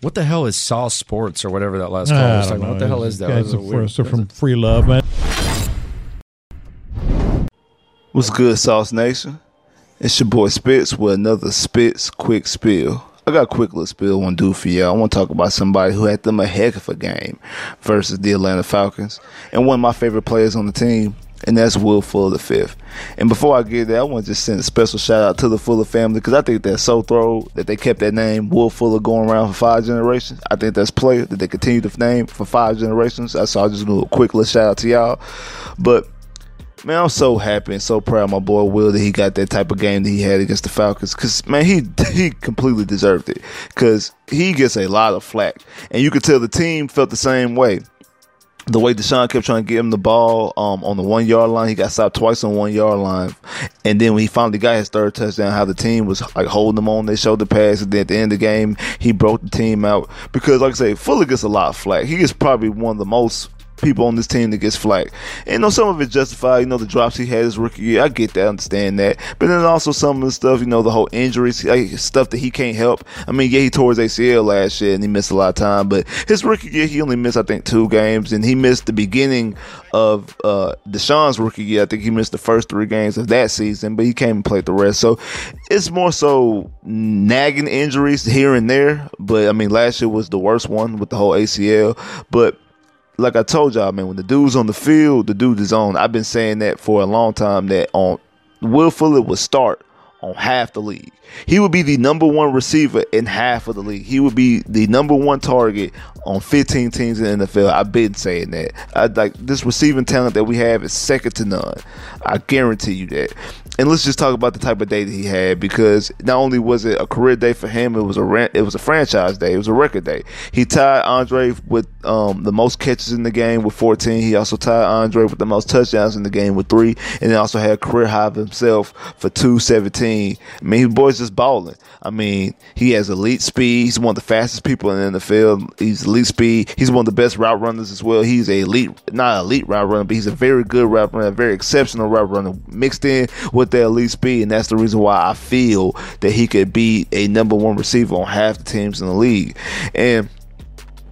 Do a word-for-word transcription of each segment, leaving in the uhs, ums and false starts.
What the hell is Sauce Sports or whatever that last call was talking about? What the hell is that? It's weird... from Free Love, man. What's good, Sauce Nation? It's your boy Spitz with another Spitz Quick Spill. I got a quick little spill I want to do for y'all. I want to talk about somebody who had them a heck of a game versus the Atlanta Falcons and one of my favorite players on the team, and that's Will Fuller the fifth. And before I get there, I want to just send a special shout-out to the Fuller family because I think that's so thorough that they kept that name, Will Fuller, going around for five generations. I think that's player that they continue to name for five generations. So I just do a quick little shout-out to y'all. But, man, I'm so happy and so proud of my boy Will that he got that type of game that he had against the Falcons because, man, he, he completely deserved it because he gets a lot of flack. And you could tell the team felt the same way. The way Deshaun kept trying to get him the ball um, on the one-yard line, he got stopped twice on one-yard line. And then when he finally got his third touchdown, how the team was like holding him on, they showed the pass. And then at the end of the game, he broke the team out. Because, like I say, Fuller gets a lot of flack. He is probably one of the most people on this team that gets flack. And, you know, some of it justified. You know, the drops he had his rookie year. I get that. I understand that. But then also some of the stuff, you know, the whole injuries, like stuff that he can't help. I mean, yeah, he tore his A C L last year and he missed a lot of time. But his rookie year, he only missed, I think, two games. And he missed the beginning of uh, Deshaun's rookie year. I think he missed the first three games of that season. But he came and played the rest. So it's more so nagging injuries here and there. But, I mean, last year was the worst one with the whole A C L. But like I told y'all, man, when the dude's on the field, the dude is on. I've been saying that for a long time, that on Will Fuller would start on half the league. He would be the number one receiver in half of the league. He would be the number one target on fifteen teams in the N F L. I've been saying that. I, like this receiving talent that we have is second to none. I guarantee you that. And let's just talk about the type of day that he had, because not only was it a career day for him, it was a it was a franchise day. It was a record day. He tied Andre with um, the most catches in the game with fourteen. He also tied Andre with the most touchdowns in the game with three, and he also had a career high of himself for two seventeen. I mean, his boy's just balling. I mean, he has elite speed. He's one of the fastest people in the N F L. He's elite speed. He's one of the best route runners as well. He's a elite, not elite route runner, but he's a very good route runner, a very exceptional route runner mixed in with their elite speed, and that's the reason why I feel that he could be a number one receiver on half the teams in the league. And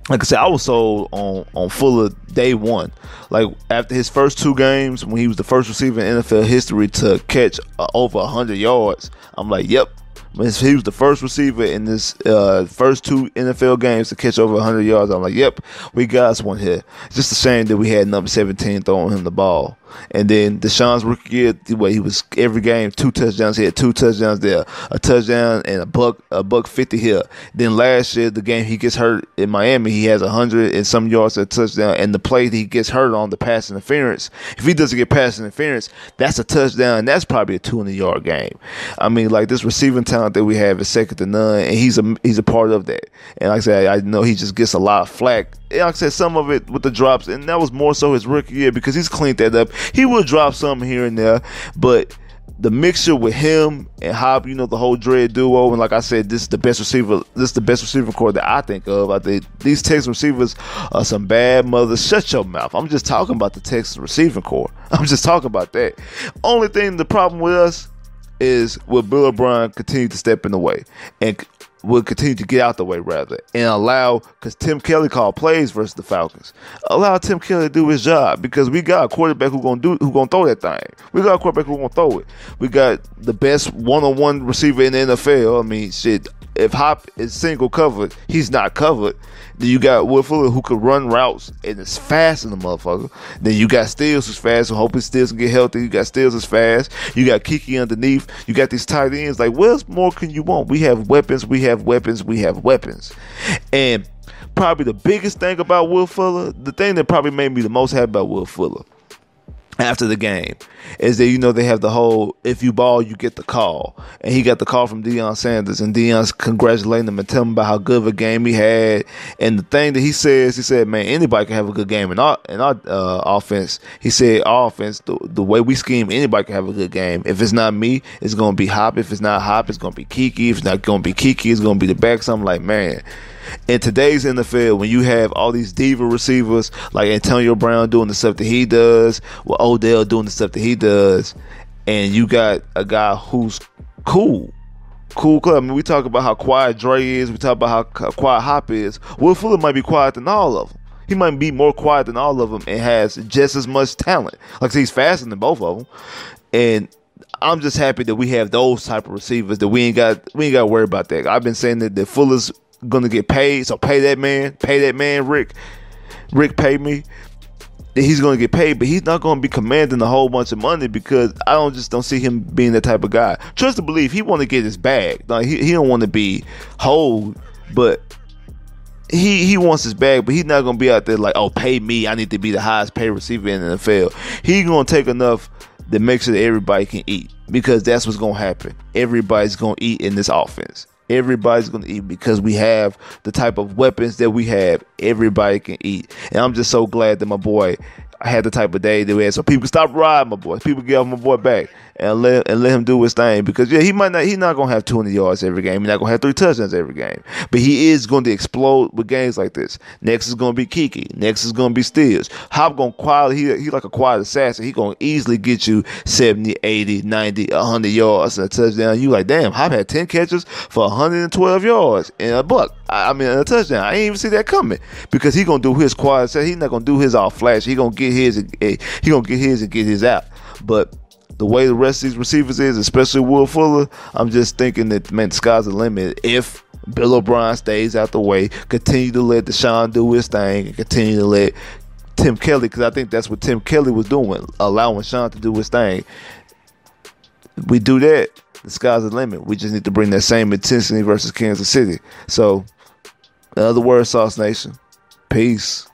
like I said, I was sold on, on Fuller day one. Like after his first two games, when he was the first receiver in N F L history to catch uh, over one hundred yards, I'm like, yep. He was the first receiver in this uh, first two N F L games to catch over one hundred yards. I'm like, yep, we got us one here. It's just a shame that we had number seventeen throwing him the ball. And then Deshaun's rookie year, where he was every game, two touchdowns here, two touchdowns there, a touchdown and a buck, a buck fifty here. Then last year, the game he gets hurt in Miami, he has a hundred and some yards at touchdown. And the play that he gets hurt on, the pass interference, if he doesn't get pass interference, that's a touchdown. And that's probably a two hundred yard game. I mean, like this receiving talent that we have is second to none, and he's a he's a part of that. And like I said, I know he just gets a lot of flack. And like I said, some of it with the drops, and that was more so his rookie year because he's cleaned that up. He will drop some here and there, but the mixture with him and Hop, you know, the whole Dread duo, and like I said, this is the best receiver. This is the best receiver core that I think of. I think these Texas receivers are some bad mothers. Shut your mouth. I'm just talking about the Texas receiving core. I'm just talking about that. Only thing, the problem with us is will Bill O'Brien continue to step in the way and will continue to get out the way, rather, and allow, because Tim Kelly called plays versus the Falcons, allow Tim Kelly to do his job, because we got a quarterback who gonna do who gonna throw that thing. We got a quarterback who gonna throw it. We got the best one-on-one receiver in the N F L. I mean, shit, if Hop is single covered, he's not covered. Then you got Will Fuller who could run routes and is fast in the motherfucker. Then you got Steels who's fast, so hoping Steels can get healthy. You got Steels is fast. You got Kiki underneath. You got these tight ends. Like, what else more can you want? We have weapons. We have weapons. We have weapons. And probably the biggest thing about Will Fuller, the thing that probably made me the most happy about Will Fuller after the game, is that, you know, they have the whole, if you ball, you get the call. And he got the call from Deion Sanders, and Deion's congratulating him and telling him about how good of a game he had. And the thing that he says, he said, man, anybody can have a good game in our, in our uh, offense. He said, our offense, the, the way we scheme, anybody can have a good game. If it's not me, it's going to be Hop. If it's not Hop, it's going to be Kiki. If it's not going to be Kiki, it's going to be the back. So I'm like, man, in today's N F L, when you have all these diva receivers like Antonio Brown doing the stuff that he does, with Odell doing the stuff that he does, and you got a guy who's cool, cool club. I mean, we talk about how quiet Dre is. We talk about how quiet Hop is. Will Fuller might be quiet than all of them. He might be more quiet than all of them and has just as much talent. Like I said, he's faster than both of them. And I'm just happy that we have those type of receivers that we ain't got we ain't got to worry about that. I've been saying that, that Fuller's going to get paid, so pay that man. Pay that man, Rick. Rick, pay me. He's going to get paid, but he's not going to be commanding a whole bunch of money because I don't just don't see him being that type of guy. Trust and believe, he want to get his bag. Like he, he don't want to be whole, but he he wants his bag. But he's not going to be out there like, oh, pay me. I need to be the highest paid receiver in the N F L. He's going to take enough to make sure that everybody can eat, because that's what's going to happen. Everybody's going to eat in this offense. Everybody's going to eat because we have the type of weapons that we have. Everybody can eat. And I'm just so glad that my boy had the type of day that we had. So people can stop riding my boy. People give my boy back and let, and let him do his thing. Because, yeah, he might not, he's not going to have two hundred yards every game. He's not going to have three touchdowns every game. But he is going to explode with games like this. Next is going to be Kiki. Next is going to be Steels. Hop going to quietly, he, he like a quiet assassin. He going to easily get you seventy, eighty, ninety, one hundred yards and a touchdown. You like, damn, Hop had ten catches for one hundred twelve yards and a buck. I, I mean, a touchdown. I didn't even see that coming because he going to do his quiet assassin. He's not going to do his all flash. He going to get his and, and he gonna get his and get his out. But the way the rest of these receivers is, especially Will Fuller, I'm just thinking that, man, the sky's the limit if Bill O'Brien stays out the way, continue to let Deshaun do his thing, and continue to let Tim Kelly, because I think that's what Tim Kelly was doing, allowing Sean to do his thing. We do that, the sky's the limit. We just need to bring that same intensity versus Kansas City. So, in other words, Sauce Nation, peace.